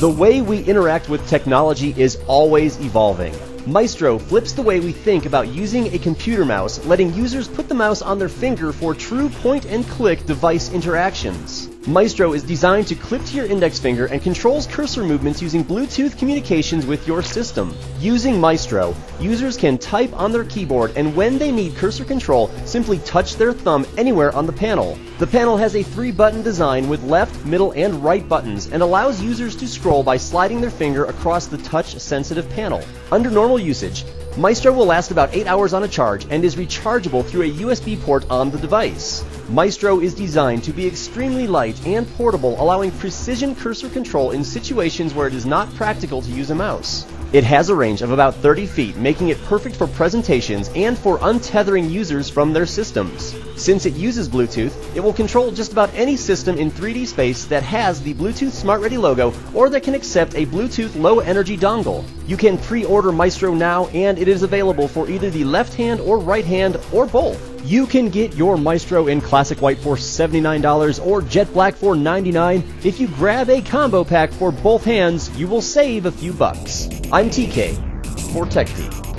The way we interact with technology is always evolving. Mycestro flips the way we think about using a computer mouse, letting users put the mouse on their finger for true point-and-click device interactions. Mycestro is designed to clip to your index finger and controls cursor movements using Bluetooth communications with your system. Using Mycestro, users can type on their keyboard, and when they need cursor control, simply touch their thumb anywhere on the panel. The panel has a three-button design with left, middle, and right buttons, and allows users to scroll by sliding their finger across the touch-sensitive panel. Under normal usage, Mycestro will last about 8 hours on a charge and is rechargeable through a USB port on the device. Mycestro is designed to be extremely light and portable, allowing precision cursor control in situations where it is not practical to use a mouse. It has a range of about 30 feet, making it perfect for presentations and for untethering users from their systems. Since it uses Bluetooth, it will control just about any system in 3D space that has the Bluetooth Smart Ready logo or that can accept a Bluetooth low-energy dongle. You can pre-order Mycestro now, and it is available for either the left hand or right hand or both. You can get your Mycestro in classic white for $79 or jet black for $99. If you grab a combo pack for both hands, you will save a few bucks. I'm TK for TechTV.